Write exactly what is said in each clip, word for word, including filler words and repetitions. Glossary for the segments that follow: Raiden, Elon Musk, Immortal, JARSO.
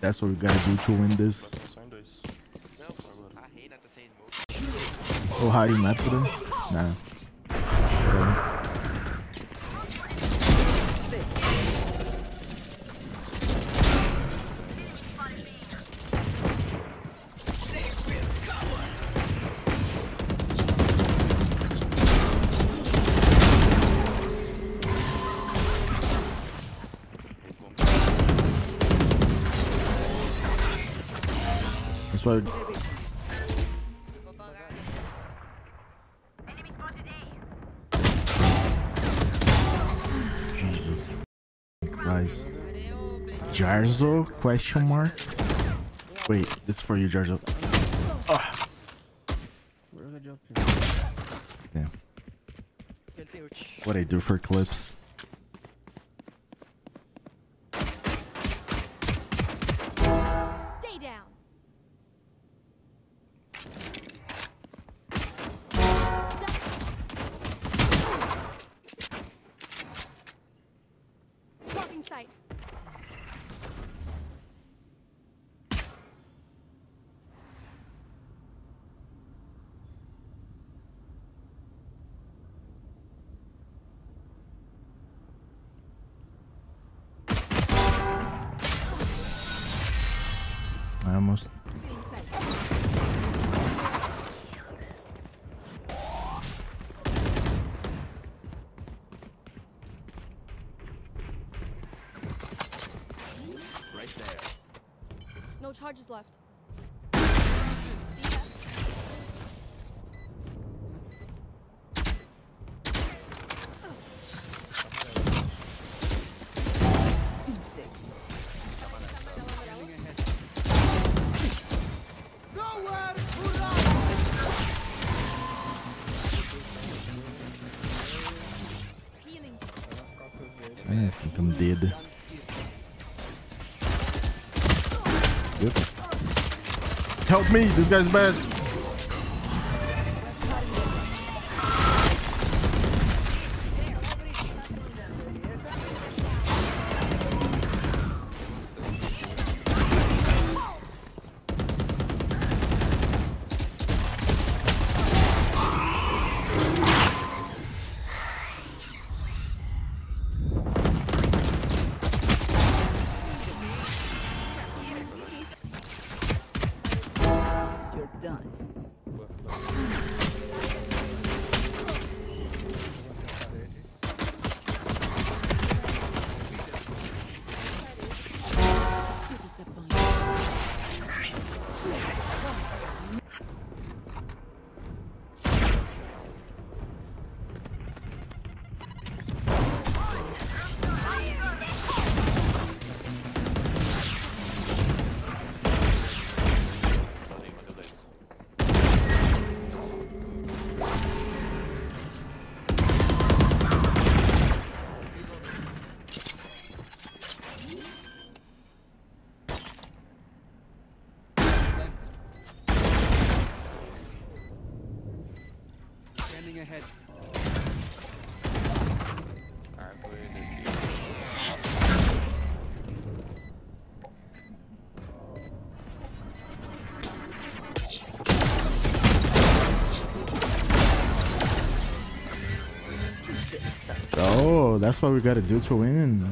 That's what we gotta do to win this. Oh, how do you map for them? Nah. Enemy spotted A. Jesus Christ. JARSO? Question mark? Wait, this is for you, JARSO. Ah. Damn. What I do for clips? I almost. Right there. No charges left. I think I'm dead. Yep. Help me! This guy's bad! Ahead. Oh, that's what we gotta do to win.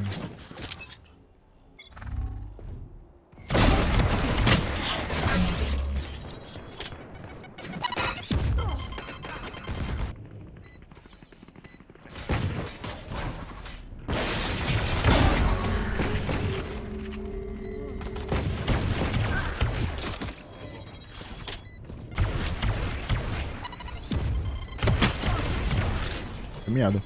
miado.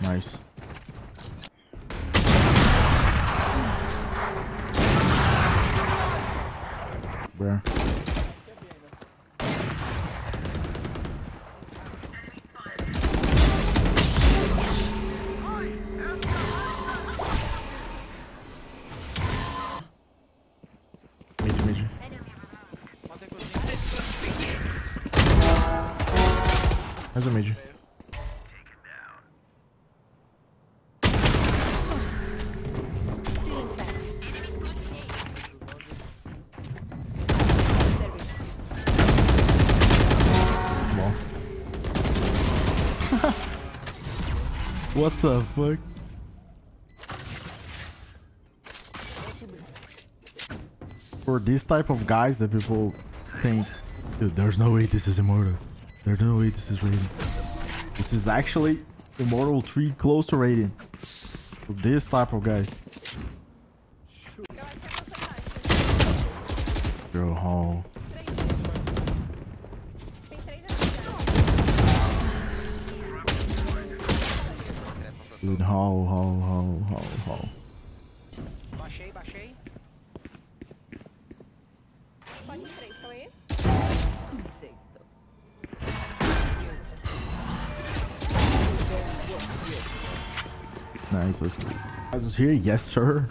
Nice. Bruh. Major, major. That's a major. What the fuck? For this type of guys that people think, dude, there's no way this is immortal. There's no way this is Raiden. This is actually immortal three close to Raiden. For this type of guys. Bro, how? Dude, how, how, how, how, how. Baixei, baixei. Pode ir, sou eu. Aceito. Nice, let's go. I was here, yes, sir.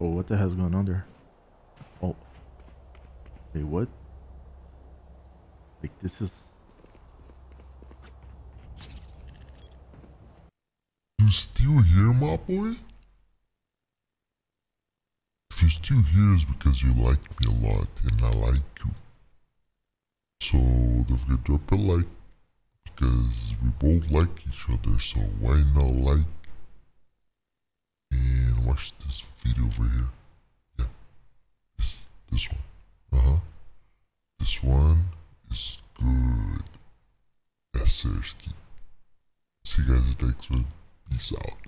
Oh, what the hell's going on there? Oh. Wait, what? Like, this is... You still here, my boy? If you're still here, it's because you like me a lot and I like you. So don't forget to drop a like, because we both like each other, so why not like? And watch this video over here. Yeah, this, this one. Uh-huh. This one is good. That's seriously. See you guys next one. Peace out.